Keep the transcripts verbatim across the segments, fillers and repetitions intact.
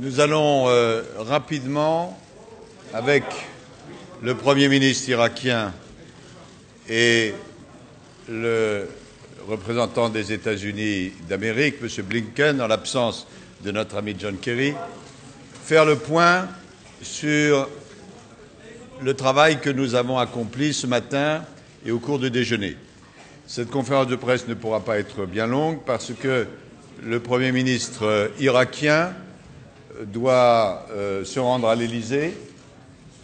Nous allons euh, rapidement, avec le Premier ministre irakien et le représentant des États-Unis d'Amérique, M. Blinken, en l'absence de notre ami John Kerry, faire le point sur le travail que nous avons accompli ce matin et au cours du déjeuner. Cette conférence de presse ne pourra pas être bien longue parce que le Premier ministre irakien doit euh, se rendre à l'Élysée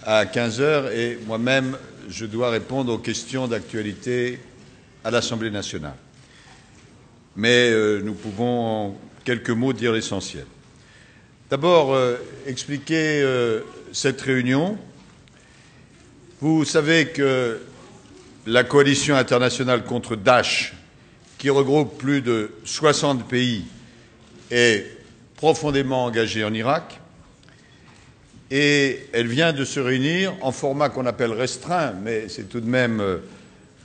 à quinze heures et moi-même, je dois répondre aux questions d'actualité à l'Assemblée nationale. Mais euh, nous pouvons en quelques mots dire l'essentiel. D'abord, euh, expliquer euh, cette réunion. Vous savez que la coalition internationale contre Daech, qui regroupe plus de soixante pays, est profondément engagée en Irak. Et elle vient de se réunir en format qu'on appelle restreint, mais c'est tout de même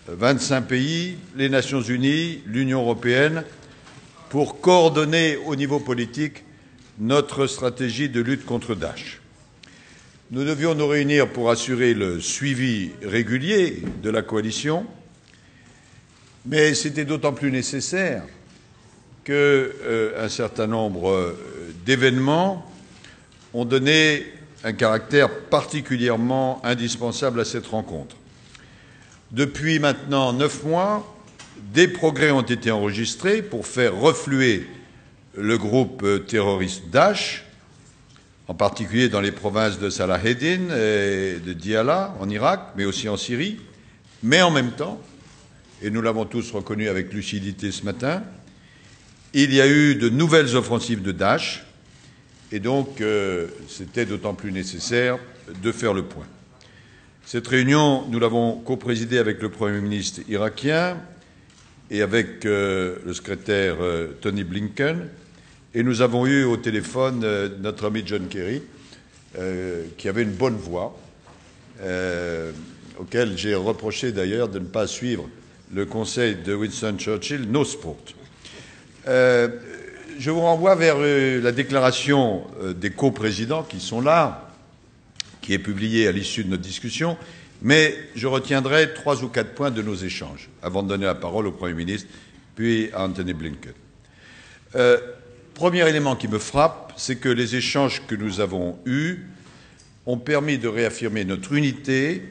vingt-cinq pays, les Nations unies, l'Union européenne, pour coordonner au niveau politique notre stratégie de lutte contre Daech. Nous devions nous réunir pour assurer le suivi régulier de la coalition, mais c'était d'autant plus nécessaire qu'un euh, certain nombre d'événements ont donné un caractère particulièrement indispensable à cette rencontre. Depuis maintenant neuf mois, des progrès ont été enregistrés pour faire refluer le groupe terroriste Daech, en particulier dans les provinces de Salaheddin et de Diyala, en Irak, mais aussi en Syrie. Mais en même temps, et nous l'avons tous reconnu avec lucidité ce matin, il y a eu de nouvelles offensives de Daech, et donc, euh, c'était d'autant plus nécessaire de faire le point. Cette réunion, nous l'avons coprésidée avec le Premier ministre irakien et avec euh, le secrétaire euh, Tony Blinken. Et nous avons eu au téléphone euh, notre ami John Kerry, euh, qui avait une bonne voix, euh, auquel j'ai reproché d'ailleurs de ne pas suivre le conseil de Winston Churchill, no sport. Euh, Je vous renvoie vers la déclaration des coprésidents qui sont là, qui est publiée à l'issue de notre discussion, mais je retiendrai trois ou quatre points de nos échanges, avant de donner la parole au Premier ministre, puis à Antony Blinken. Euh, premier élément qui me frappe, c'est que les échanges que nous avons eus ont permis de réaffirmer notre unité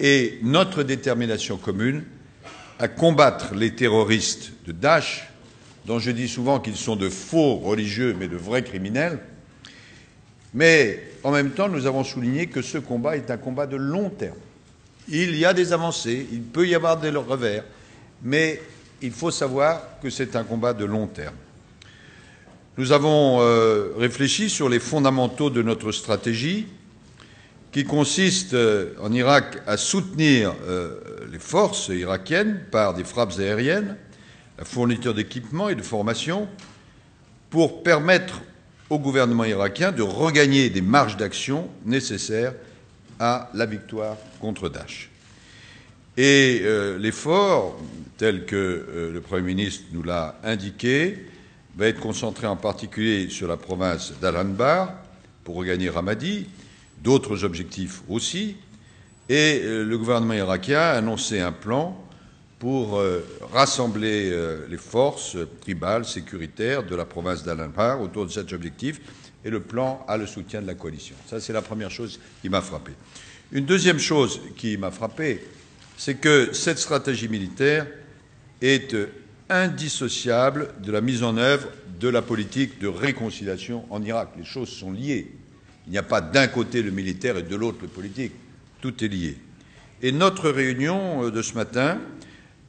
et notre détermination commune à combattre les terroristes de Daech, dont je dis souvent qu'ils sont de faux religieux, mais de vrais criminels. Mais en même temps, nous avons souligné que ce combat est un combat de long terme. Il y a des avancées, il peut y avoir des revers, mais il faut savoir que c'est un combat de long terme. Nous avons euh, réfléchi sur les fondamentaux de notre stratégie, qui consiste euh, en Irak à soutenir euh, les forces irakiennes par des frappes aériennes, la fourniture d'équipements et de formations pour permettre au gouvernement irakien de regagner des marges d'action nécessaires à la victoire contre Daech. Et euh, l'effort, tel que euh, le Premier ministre nous l'a indiqué, va être concentré en particulier sur la province d'Al-Anbar pour regagner Ramadi, d'autres objectifs aussi, et euh, le gouvernement irakien a annoncé un plan pour euh, rassembler euh, les forces euh, tribales, sécuritaires de la province d'Al-Anbar autour de cet objectif, et le plan a le soutien de la coalition. Ça, c'est la première chose qui m'a frappé. Une deuxième chose qui m'a frappé, c'est que cette stratégie militaire est euh, indissociable de la mise en œuvre de la politique de réconciliation en Irak. Les choses sont liées. Il n'y a pas d'un côté le militaire et de l'autre le politique. Tout est lié. Et notre réunion euh, de ce matin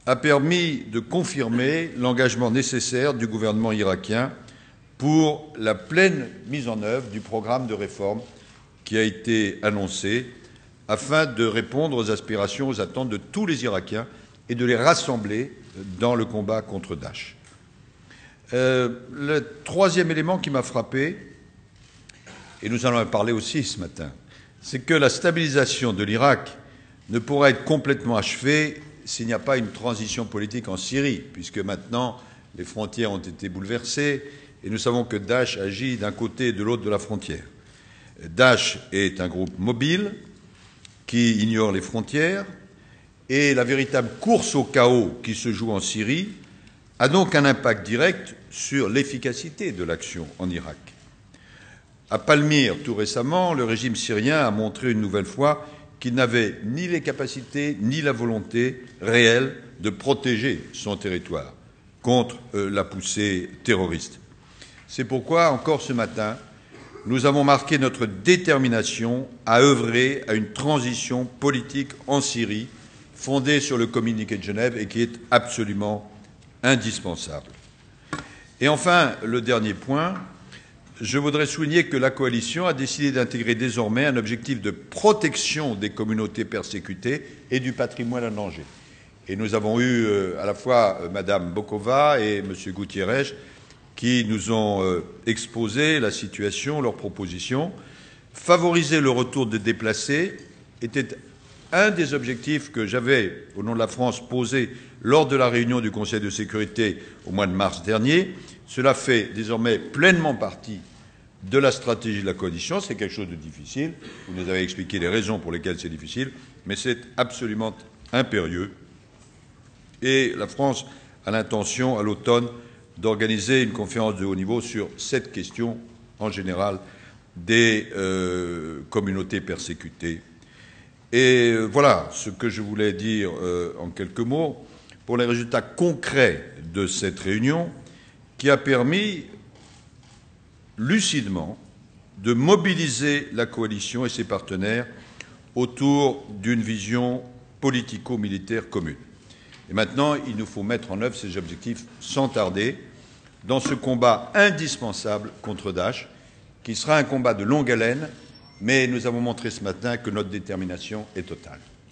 a permis de confirmer l'engagement nécessaire du gouvernement irakien pour la pleine mise en œuvre du programme de réforme qui a été annoncé afin de répondre aux aspirations, aux attentes de tous les Irakiens et de les rassembler dans le combat contre Daech. Euh, le troisième élément qui m'a frappé, et nous allons en parler aussi ce matin, c'est que la stabilisation de l'Irak ne pourra être complètement achevée s'il n'y a pas une transition politique en Syrie, puisque maintenant les frontières ont été bouleversées, et nous savons que Daech agit d'un côté et de l'autre de la frontière. Daech est un groupe mobile qui ignore les frontières, et la véritable course au chaos qui se joue en Syrie a donc un impact direct sur l'efficacité de l'action en Irak. À Palmyre, tout récemment, le régime syrien a montré une nouvelle fois qu'il n'avait ni les capacités ni la volonté réelle de protéger son territoire contre la poussée terroriste. C'est pourquoi, encore ce matin, nous avons marqué notre détermination à œuvrer à une transition politique en Syrie fondée sur le communiqué de Genève et qui est absolument indispensable. Et enfin, le dernier point, je voudrais souligner que la coalition a décidé d'intégrer désormais un objectif de protection des communautés persécutées et du patrimoine en danger. Et nous avons eu à la fois Madame Bokova et M. Gutiérrez qui nous ont exposé la situation, leurs propositions. Favoriser le retour des déplacés était un des objectifs que j'avais, au nom de la France, posé lors de la réunion du Conseil de sécurité au mois de mars dernier. Cela fait désormais pleinement partie de la stratégie de la coalition. C'est quelque chose de difficile. Vous nous avez expliqué les raisons pour lesquelles c'est difficile, mais c'est absolument impérieux. Et la France a l'intention, à l'automne, d'organiser une conférence de haut niveau sur cette question en général des euh, communautés persécutées. Et voilà ce que je voulais dire euh, en quelques mots pour les résultats concrets de cette réunion qui a permis lucidement de mobiliser la coalition et ses partenaires autour d'une vision politico-militaire commune. Et maintenant, il nous faut mettre en œuvre ces objectifs sans tarder dans ce combat indispensable contre Daech, qui sera un combat de longue haleine, mais nous avons montré ce matin que notre détermination est totale.